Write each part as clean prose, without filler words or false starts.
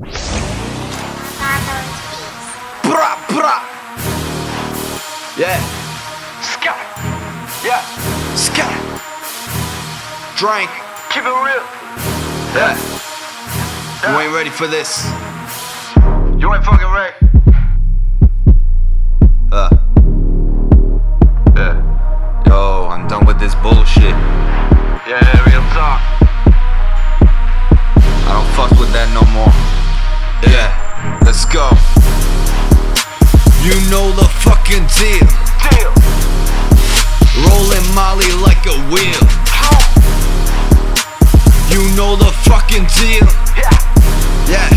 Brah, brah. Yeah. Sky. Yeah. Sky. Drink. Keep it real. Yeah. You ain't ready for this. You ain't fucking ready. Yeah. Yo, I'm done with this bullshit. Yeah, real talk. I don't fuck with that no more. Yeah, let's go. You know the fucking deal. Rolling Molly like a wheel. You know the fucking deal. Yeah.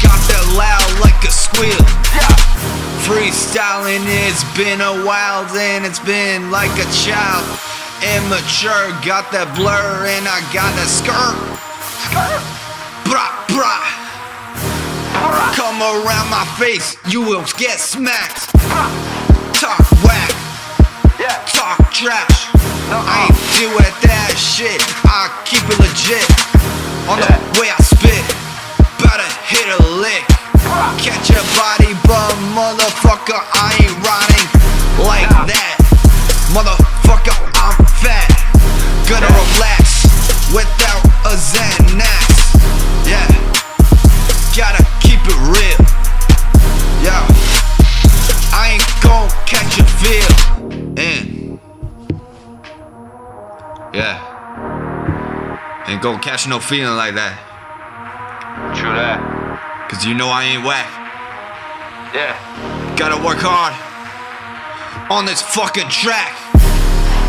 Got that loud like a squeal. Freestyling, it's been a while, and it's been like a child. Immature, got that blur, and I got that skirt. Brah, brah. Come around my face, you will get smacked. Talk whack, talk trash. I ain't doing that shit, I keep it legit. On the way I spit, about to hit a lick. Catch a body but motherfucker, I ain't riding like that. Motherfucker, I'm fat. Gonna relax without a Xanax. Yeah, gotta keep it real. Yeah, I ain't gon' catch a feel. Yeah, ain't gon' catch no feeling like that. True that. Cause you know I ain't whack. Yeah. Gotta work hard on this fucking track.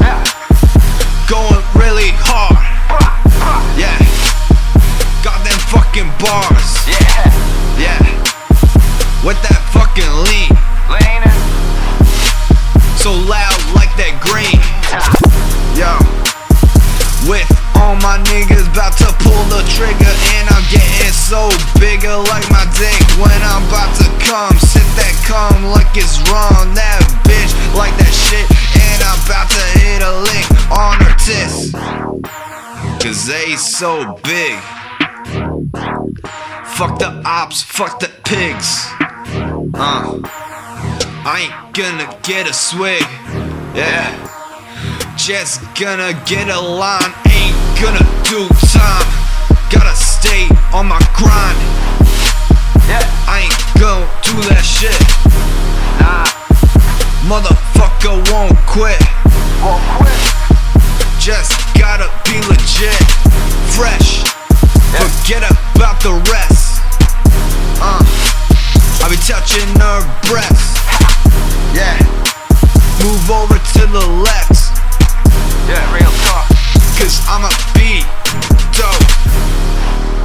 Yeah. Going really hard. Yeah. Got them fucking bars. Yeah. Yeah. With that fucking lean. Leanin'. So loud like that green. Yo. With all my niggas about to pull the trigger, and I'm getting so bigger like my dick when I'm about to come. Sit that cum like it's wrong, that bitch like that shit, and I'm about to hit a lick on her tits, cause they so big. Fuck the ops, fuck the pigs. I ain't gonna get a swig. Yeah, just gonna get a line, ain't gonna do time. Gotta stay on my grind. Yeah, I ain't gon' do that shit. Nah, motherfucker won't quit. Won't quit. Just gotta be legit, fresh. Yeah. Forget about the rest. I be touching her breasts. Yeah, move over to the left. Yeah, real talk. Cause I'ma be dope.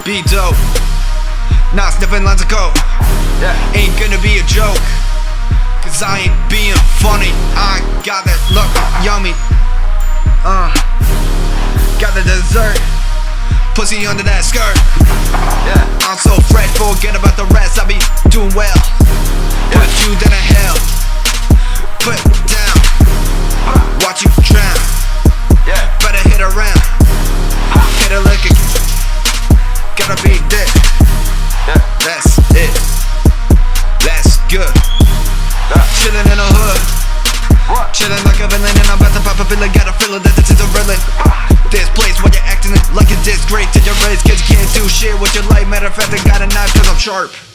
Be dope, not sniffing lines of coke. Yeah. Ain't gonna be a joke, cause I ain't being funny. I got that look, yummy. Got the dessert, pussy under that skirt. Yeah. I'm so fresh, forget about the rest. I be doing well. Put you down to hell, put down, watch you drown. Yeah. Better hit around, hit a lick again. Gotta be dead. Yeah. That's it. That's good. Yeah. Chillin' in the hood. What? Chillin' like a villain, and I'm about to pop a villain. Got a feeling that this is a villain. This place where you're acting like a disgrace to your race. Cause you can't do shit with your life. Matter of fact, I got a knife cause I'm sharp.